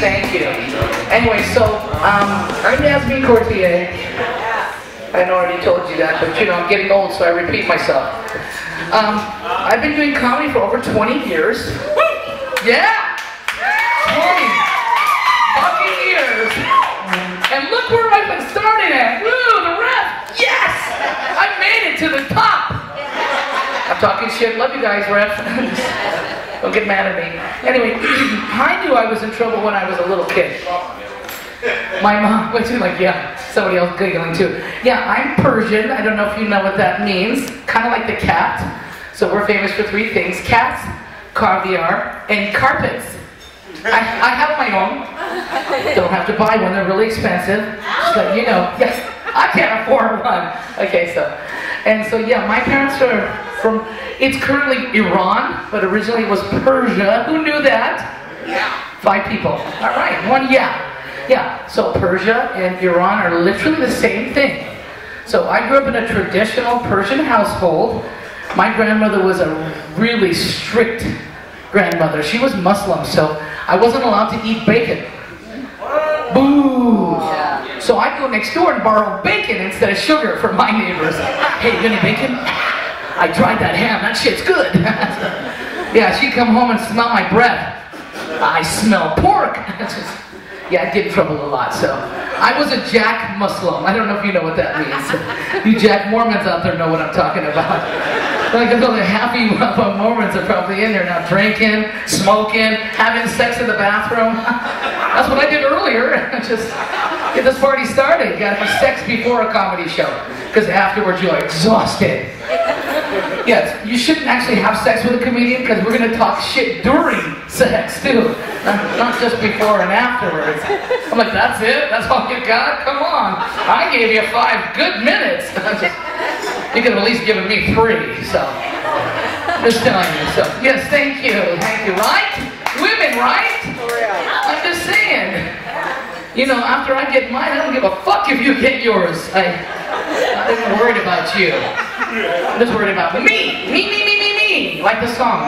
Thank you. Anyway, so I'm Yasmine Cortier. I already told you that, but you know, I'm getting old, so I repeat myself. I've been doing comedy for over 20 years. Yeah! 20 fucking years! And look where I've been starting at! Woo! The rep! Yes! I made it to the top! I'm talking shit. Love you guys, ref. Don't get mad at me. Anyway, I knew I was in trouble when I was a little kid. My mom was like, yeah, somebody else giggling too. Yeah, I'm Persian. I don't know if you know what that means. Kind of like the cat. So we're famous for three things: cats, caviar, and carpets. I have my own. Don't have to buy one. They're really expensive. So you know, yes, I can't afford one. Okay, so. And so yeah, my parents are from, it's currently Iran, but originally it was Persia. Who knew that? Yeah. 5 people. All right, one yeah. Yeah, so Persia and Iran are literally the same thing. So I grew up in a traditional Persian household. My grandmother was a really strict grandmother. She was Muslim, so I wasn't allowed to eat bacon. Boo! Yeah. So I'd go next door and borrow bacon instead of sugar from my neighbors. Hey, you gonna bacon? I tried that ham, that shit's good. Yeah, she'd come home and smell my breath. I smell pork. Yeah, I get in trouble a lot, so. I was a Jack Muslim. I don't know if you know what that means. You Jack Mormons out there know what I'm talking about. Like all the happy Mormons are probably in there now, drinking, smoking, having sex in the bathroom. That's what I did earlier. Just get this party started. You gotta have sex before a comedy show, because afterwards you're exhausted. Yes, you shouldn't actually have sex with a comedian, because we're going to talk shit during sex too, not just before and afterwards. I'm like, that's it? That's all you got? Come on. I gave you 5 good minutes. You could have at least given me 3, so. Just telling you, so. Yes, thank you. Thank you, right? Women, right? For real. I'm just saying. You know, after I get mine, I don't give a fuck if you get yours. I'm not worried about you. I'm just worried about me, like the song.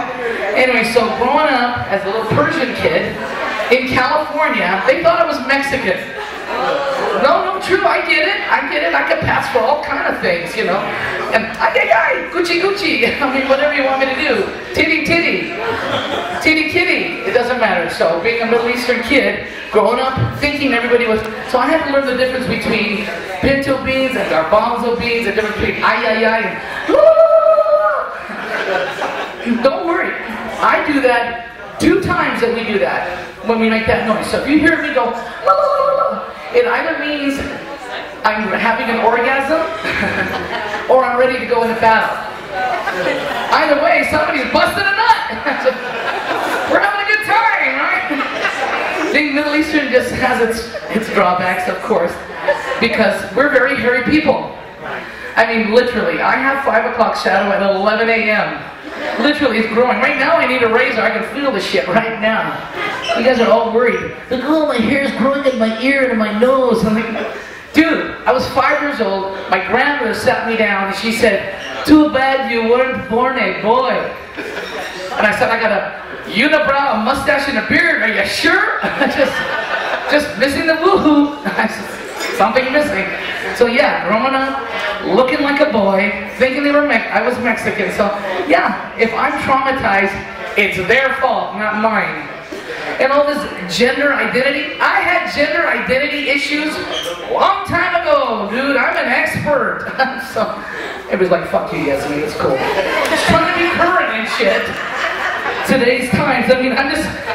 Anyway, so growing up as a little Persian kid in California, they thought I was Mexican. No, true, I get it, I could pass for all kind of things, you know. And I Gucci, I mean, whatever you want me to do. Titty kitty, it doesn't matter. So being a Middle Eastern kid, growing up thinking everybody was, so I had to learn the difference between pinto beans and garbanzo beans, the difference between ay and ooh. Don't worry, I do that 2 times that we do that when we make that noise. So if you hear me go, it either means I'm having an orgasm or I'm ready to go into battle. Either way, somebody's busting a nut. We're having a good time, right? Being Middle Eastern just has its drawbacks, of course, because we're very hairy people. I mean, literally, I have 5 o'clock shadow at 11 a.m. Literally, it's growing. Right now, I need a razor. I can feel the shit right now. You guys are all worried. Like, oh, my hair's growing in my ear and in my nose. I'm like, dude, I was 5 years old. My grandmother sat me down and she said, too bad you weren't born a boy. And I said, I got a unibrow, a mustache, and a beard. Are you sure? just missing the woohoo. Something missing. So yeah, growing up, looking like a boy, thinking I was Mexican. So yeah, if I'm traumatized, it's their fault, not mine. And all this gender identity. I had gender identity issues a long time ago, dude. I'm an expert. So it was like, fuck you, Yasmin. It's cool. Just trying to be current and shit. Today's times. I mean,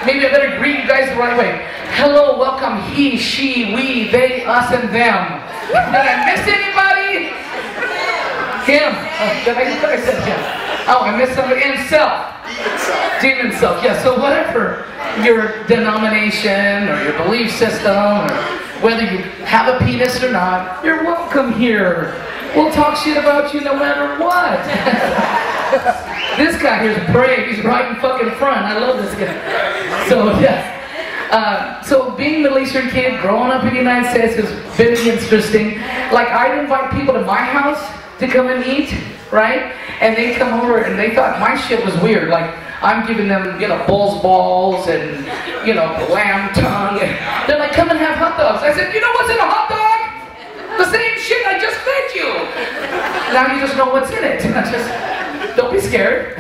maybe I better greet you guys the right way. Hello, welcome, he, she, we, they, us, and them. Did I miss anybody? Him. I said him. Oh, I missed somebody. Himself. Demon self. Yeah, so whatever your denomination or your belief system or whether you have a penis or not, you're welcome here. We'll talk shit about you no matter what. This guy here's brave. He's right in fucking front. I love this guy. So yes. So being Middle Eastern kid, growing up in the United States has been interesting. Like I'd invite people to my house to come and eat, right? And they'd come over and they thought my shit was weird. Like I'm giving them, you know, bull's balls and, you know, lamb tongue. And they're like, come and have hot dogs. I said, you know what's in a hot dog? The same shit I just fed you. Now you just know what's in it. Just, don't be scared.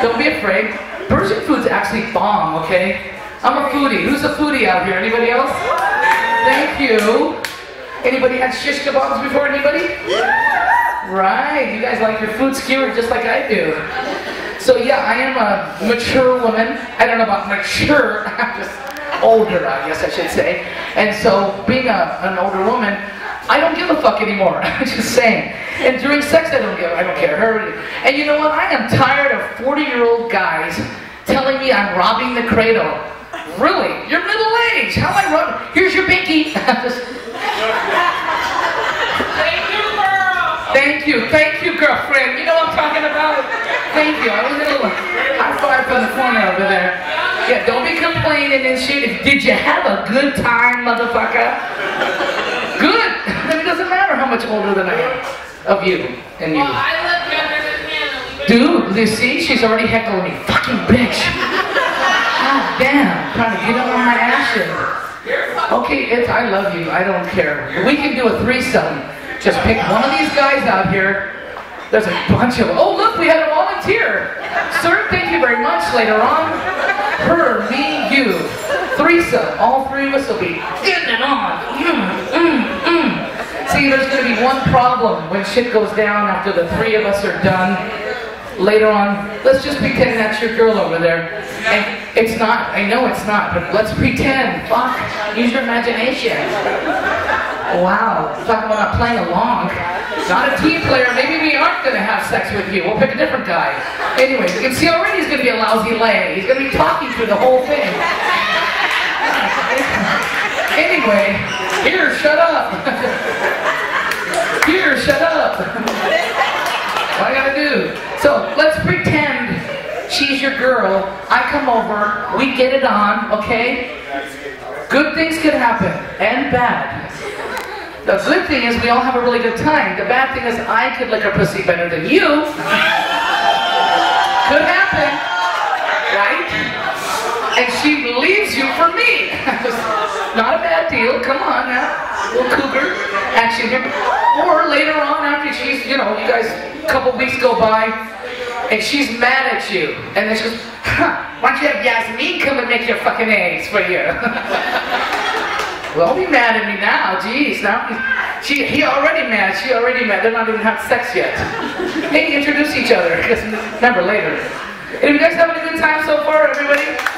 Don't be afraid. Persian food's actually bomb, okay? I'm a foodie. Who's a foodie out here? Anybody else? Thank you. Anybody had shish kebabs before? Anybody? Right. You guys like your food skewered just like I do. So yeah, I am a mature woman. I don't know about mature, I'm just older, I guess I should say. And so being an older woman, I don't give a fuck anymore. I'm just saying. And during sex, I don't care. And you know what? I am tired of 40-year-old guys telling me I'm robbing the cradle. Really? You're middle-aged. How am I robbing? Here's your pinky. Thank you, girlfriend. You know what I'm talking about? Thank you. I was a little high five from the corner over there. Yeah, don't be complaining and shit. Did you have a good time, motherfucker? Good. It doesn't matter how much older than I am of you and you. Well, I look younger than Hannah. Dude, you see, she's already heckling me. Fucking bitch. God damn. Trying to get up on my ashes. Okay, it's I love you. I don't care. We can do a threesome. Just pick one of these guys out here. There's a bunch of them. Oh, look, we had a volunteer. Sir, thank you very much. Later on, her, me, you, threesome. All three of us will be in and on. See, there's going to be one problem when shit goes down after the three of us are done. Later on, let's just pretend that's your girl over there. And it's not. I know it's not, but let's pretend. Fuck. Use your imagination. Wow, talking about not playing along. Not a team player, maybe we aren't going to have sex with you. We'll pick a different guy. Anyway, you can see already he's going to be a lousy lay. He's going to be talking through the whole thing. Anyway, here, shut up. Here, shut up. What I got to do? So, let's pretend she's your girl. I come over. We get it on, okay? Good things could happen, and bad. The good thing is we all have a really good time. The bad thing is I could lick a pussy better than you. Could happen, right? And she leaves you for me. Not a bad deal. Come on now, little cougar action here. Or later on, after she's, you know, you guys, a couple weeks go by, and she's mad at you, and then she goes, huh, why don't you have Yasmine come and make your fucking eggs for you? Well, don't be mad at me now, jeez. Now he already mad, she already mad. They're not even having sex yet. They introduce each other, because remember later. Have you guys having a good time so far, everybody?